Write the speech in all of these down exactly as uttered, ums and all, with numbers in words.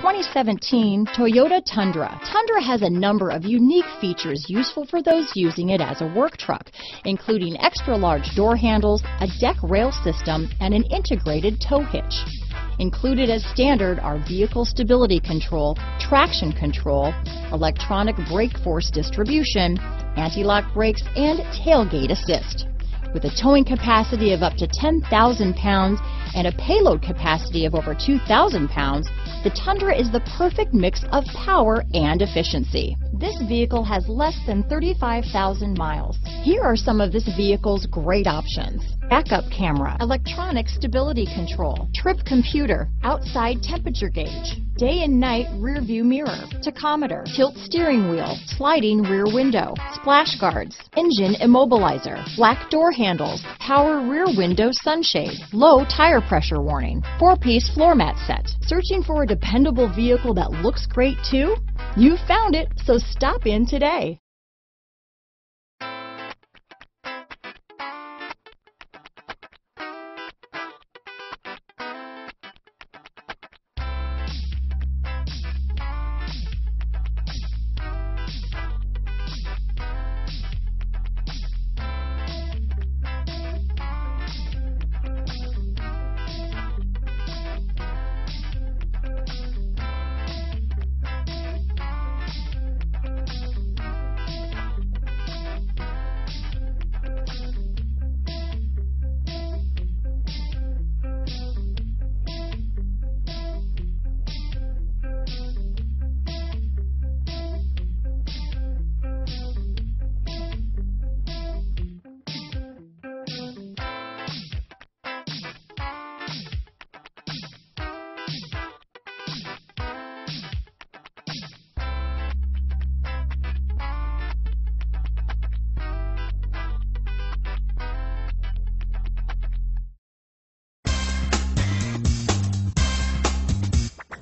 twenty seventeen Toyota Tundra. Tundra has a number of unique features useful for those using it as a work truck, including extra-large door handles, a deck rail system, and an integrated tow hitch. Included as standard are vehicle stability control, traction control, electronic brake force distribution, anti-lock brakes, and tailgate assist. With a towing capacity of up to ten thousand pounds and a payload capacity of over two thousand pounds, the Tundra is the perfect mix of power and efficiency. This vehicle has less than thirty-five thousand miles. Here are some of this vehicle's great options: backup camera, electronic stability control, trip computer, outside temperature gauge, day and night rear view mirror, tachometer, tilt steering wheel, sliding rear window, splash guards, engine immobilizer, black door handles, power rear window sunshade, low tire pressure warning, four-piece floor mat set. Searching for a dependable vehicle that looks great too? You found it, so stop in today.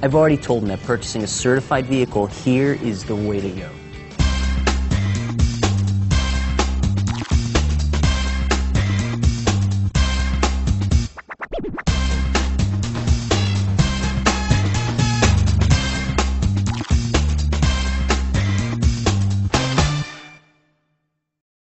I've already told them that purchasing a certified vehicle here is the way to go.